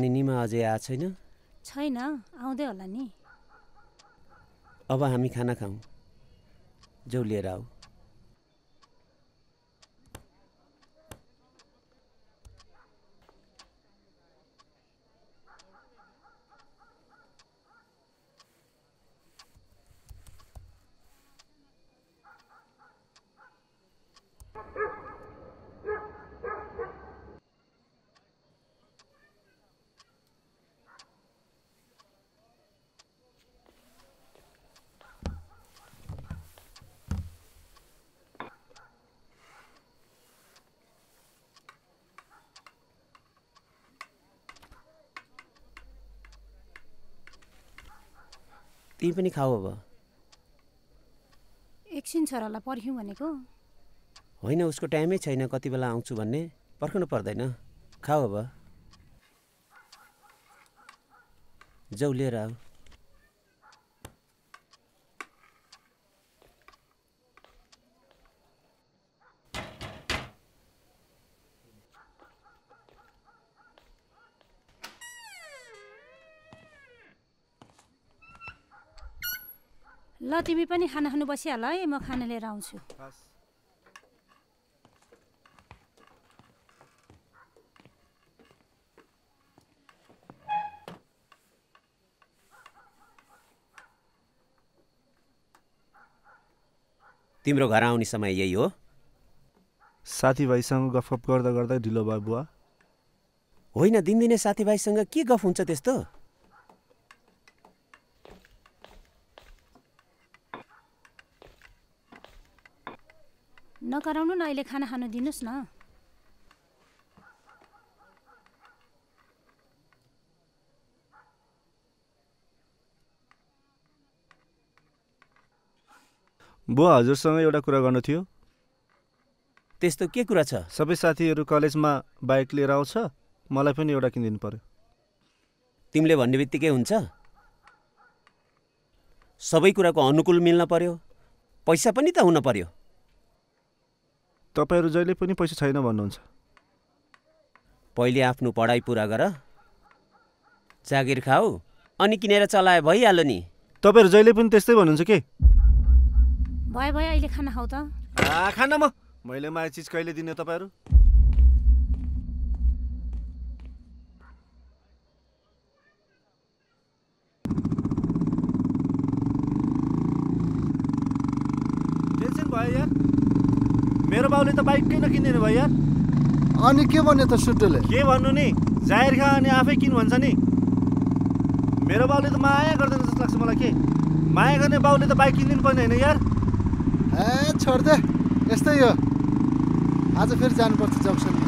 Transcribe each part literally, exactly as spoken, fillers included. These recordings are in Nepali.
अनि निमा अझै आछ हैन? छैन, आउँदै होला नि। अब हामी खाना खाऊ। जाऊ लिएर आऊ। ती पनि खाऊ अब। एकछिन छोरालाई पर्ख्यौ भनेको हैन, उसको टाइमै छैन, कति बेला आउँछु भन्ने। पर्खनु पर्दैन, खाऊ अब, जाऊ लिएर आऊ। ल तिमी पनि खाना खानु बसिहाल है, म खाना लिएर आउँछु। तिम्रो घर आउने समय यही हो? साथीभाइसँग गफगफ गर्दा गर्दा ढिलो भयो बुवा। होइन, दिनदिनै साथीभाइसँग के गफ हुन्छ त्यस्तो? नकराउनु न, अहिले खाना खानु दिनुस् न। बुवा, हजुरसँग एउटा कुरा गर्नु थियो। त्यस्तो के कुरा छ? सबै साथीहरू कलेजमा बाइक लिएर आउँछ, मलाई पनि एउटा किनिदिनु पर्यो। तिमीले भन्ने बित्तिकै हुन्छ? सबै कुराको अनुकूल मिल्न पर्यो, पैसा पनि त हुन पर्यो। तपाईहरु जहिले पनि पैसा छैन भन्नुहुन्छ। पहिले आफ्नो पढाइ पूरा गर, जागिर खाऊ, अनि किनेर चलाए भइहाल्यो नि। तपाईहरु जहिले पनि त्यस्तै भन्नुहुन्छ के? भए भए अहिले खाना खाऊ त। आ खाना म मैले माया चीज कहिले दिने तपाईहरु? टेन्सन भयो यार, मेरो बाउले त बाइक किन किन्दिनु भयो यार? अनि के भन्यो त सुटुले? के भन्नु नि, जाहिर खा अनि आफै किन भन्छ नि। मेरो बाउले त माया गर्दैन जस्तो लाग्छ मलाई। के माया गर्ने बाउले त बाइक किनिदिनु पर्ने हैन यार? ए छोड दे, यस्तै हो। आज फेरि जानुपर्छ जंक्सन।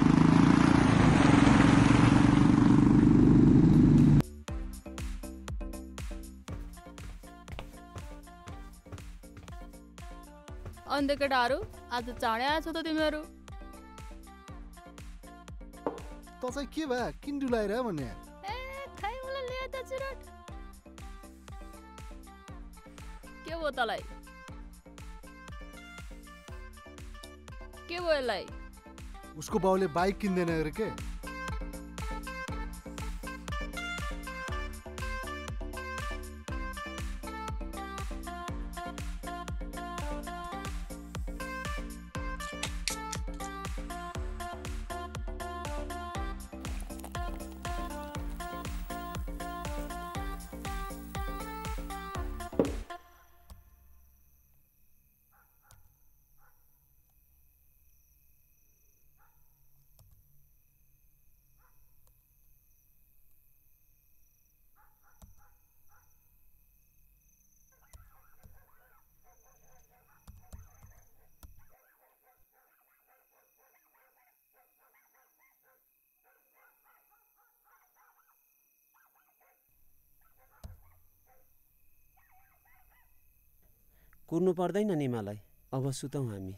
अन्धे केटाहरु आज चाँडै आएछ त तिमीहरु। त चाहिँ के भए, किन डुलाइरा भन्ने? ए खै उला ल्या त चुराट। के भयो तलाई? के भयो यसलाई? उसको बाउले बाइक किन्दैन अरे के? कुर्नु पर्दैन नि मलाई, अब सुतौं हामी।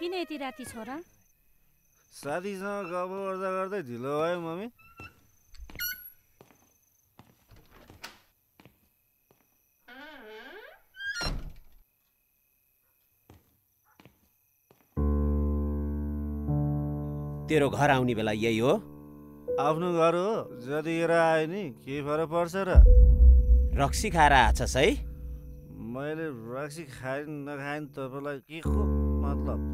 किन यति राति छोरा? साथीसँग गफ गर्दा गर्दै ढिलो भयो मम्मी। तेरो घर आउने बेला यही हो? आफ्नो घर हो, जति हेर आए नि के फरक पर्छ र? रक्सी खाएर आछस् है? मैले रक्सी खाइन नखाइन तपाईलाई के को मतलब?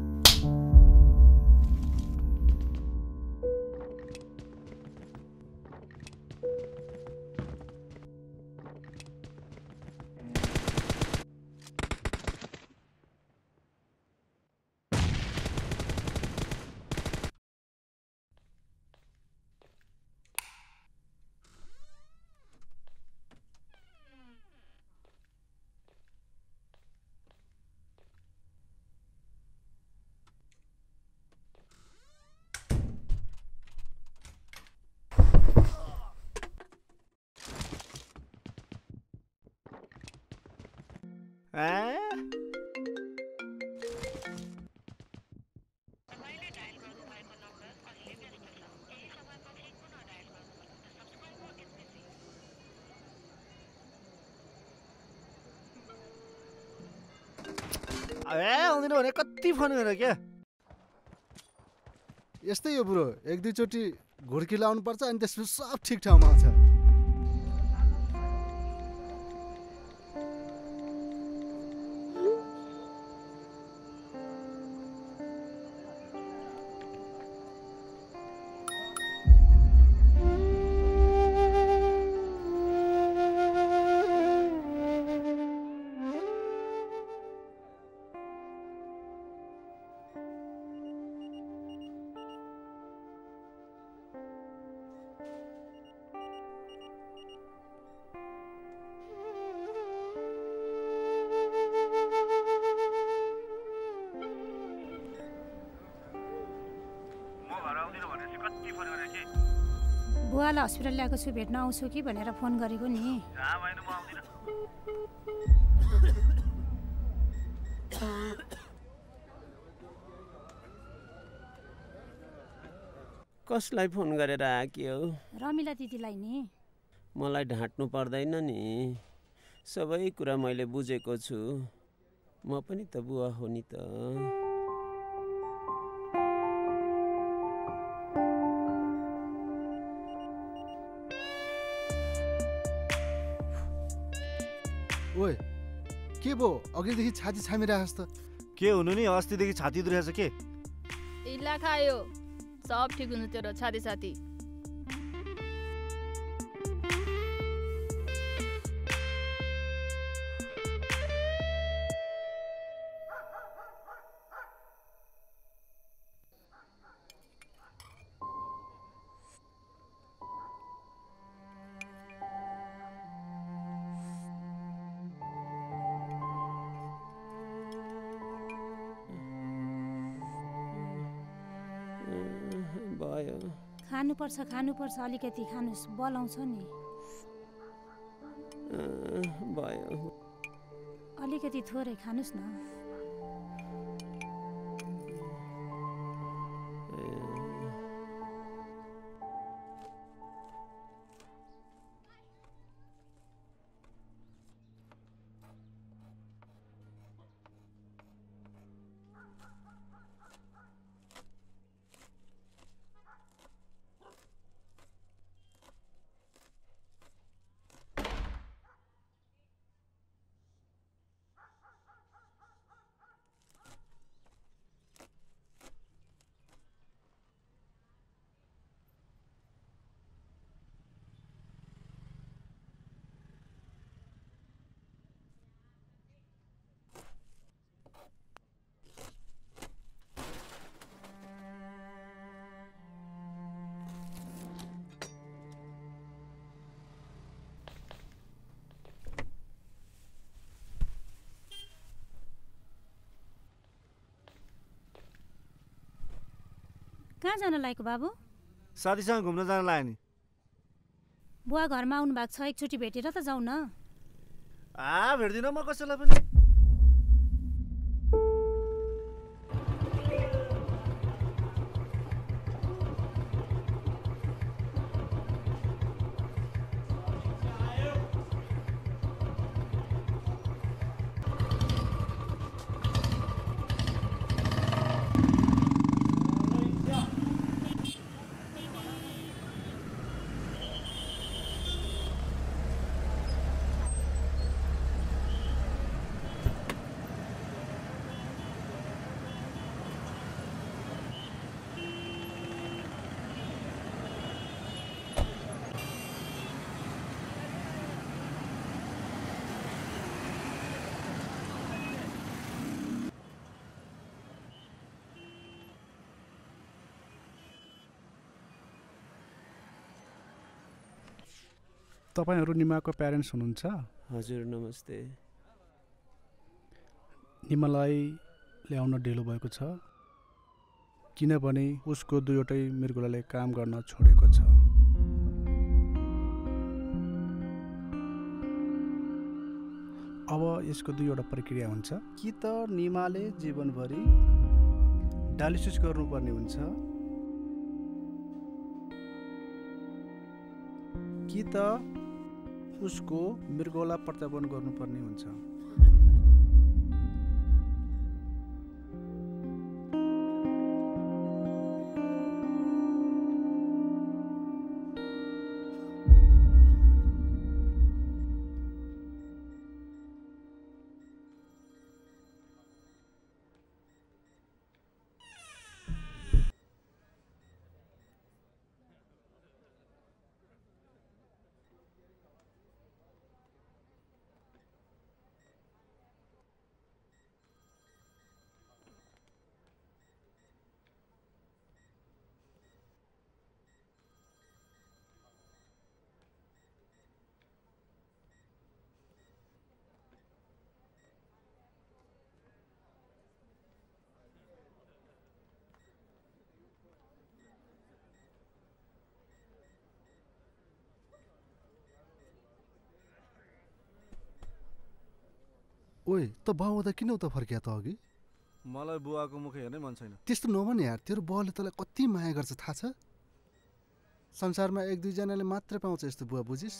कति फोन गरेर के यस्तै हो ब्रो एक दुई चोटी घुर्की लाउनु पर्छ अनि त्यसपछि सब ठीक ठाउँमा छ बुआला अस्पताल ले आकर सुबह ना उस की बनेरा फोन करेगो नहीं। कस लाई फोन करें रहा क्यों? रामिला दीदी लाई नहीं। मलाई ढाँटनु पर्दा ही ना नहीं। सब एक कुरा मायले बुझे कुछ। मापनी तबुआ होनी ता। ओए, के बो अगले देखी छाती छाय मेरा हस्ता। के उन्होंने आस्ती देखी छाती दूर है सके? इल्ला खायो, सब ठीक होने तेरा छाती छाती। पर्छ खानु पर्छ अलिकति खानुस् बलाउँछ नि भयो अलिकति थोरै खानुस् न कहाँ जान लायक बाबू? साथीसँग घुम्न जान लाए नि। बुवा घरमा आउनु भएको छ एकचोटी भेटेर त जाऊ न। आ भेट्दिन म कसैलाई पनि। तपाईहरु निमाको प्यारेन्ट्स हुनुहुन्छ? हजुर नमस्ते। निमालाई ल्याउन ढिलो भएको छ किनभने उसको दुईवटै मृगुलाले काम गर्न छोडेको छ। अब यसको दुईवटा प्रक्रिया हुन्छ कि त निमाले जीवनभरि डायलिसिस गर्नुपर्ने हुन्छ कि त उसको मृगौला प्रत्यापन गर्नुपर्ने हुन्छ। ओए त बाउदा किन उता फर्किया त अघि? मलाई बुवाको मुख हेर्नै मन छैन। त्यस्तो नभन यार, तेरो बुवाले तलाई कति माया गर्छ थाहा छ? संसारमा एक दुई जनाले मात्र पाउँछ यस्तो बुवा, बुझिस्?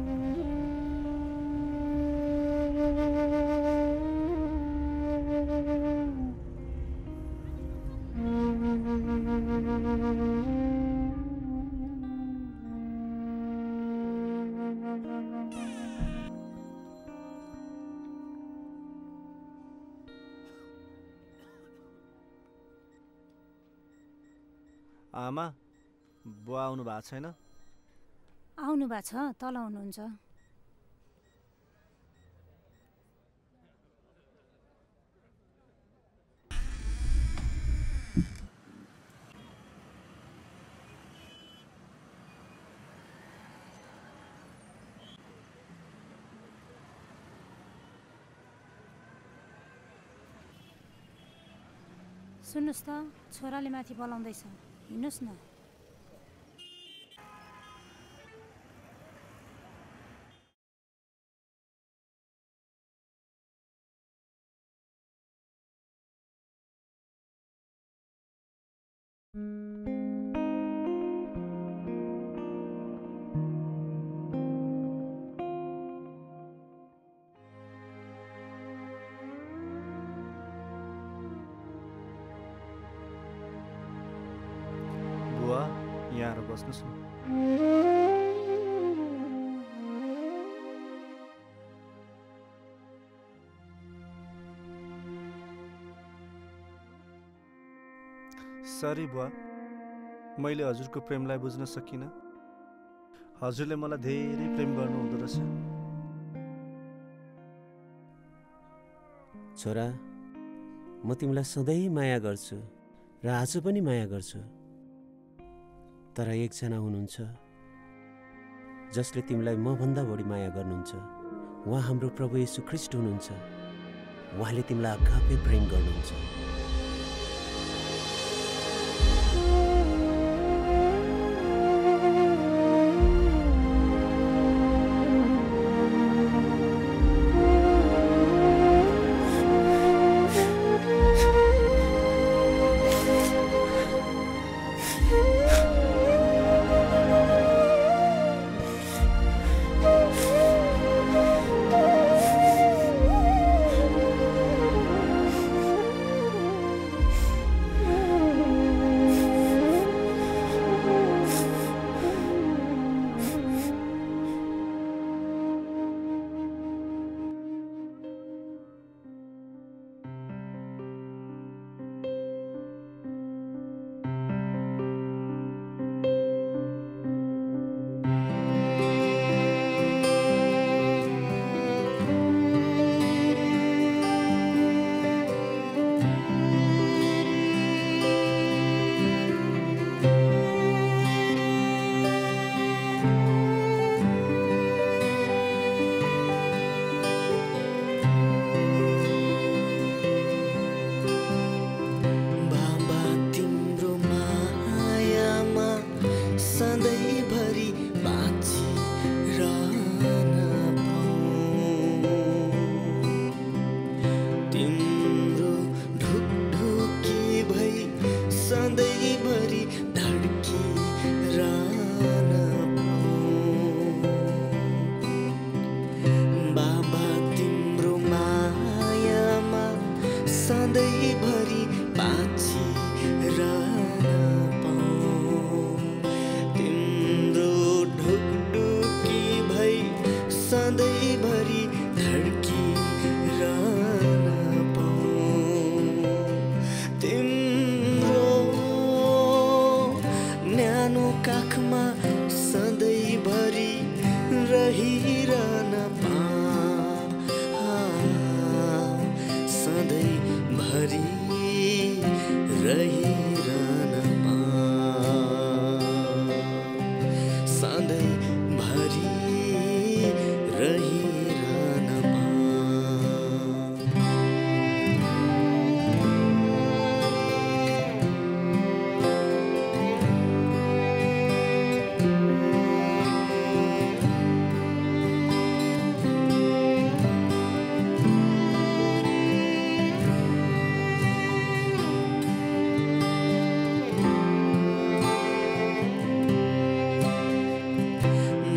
आमा बुवा आउनु भएको छैन? आउनु भएको छ, तल आउनुहुन्छ। सुन्नुस् त, छोराले माथि बोलाउँदैछ। हिँड्नुहोस् न। सरी बुवा, मैले हजुरको प्रेमलाई बुझ्न सकिन। हजुरले मलाई धेरै प्रेम गर्नुहुँदो रहेछ। छोरा, म तिमीलाई सधैँ माया गर्छु र आज पनि माया गर्छु। तर एकजना हुनुहुन्छ जसले तिमीलाई म भन्दा बढी माया गर्नुहुन्छ। उहाँ हाम्रो प्रभु येशू ख्रीष्ट हुनुहुन्छ। उहाँले तिमीलाई अगापे प्रेम गर्नुहुन्छ। भरी धड़की राना पाऊं तिम्रो न्यानो काखमा सधैँ भरी रहिरहन पाऊं सधैँ भरी रहिरहन पाऊं सधैँ भरी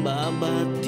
बाबा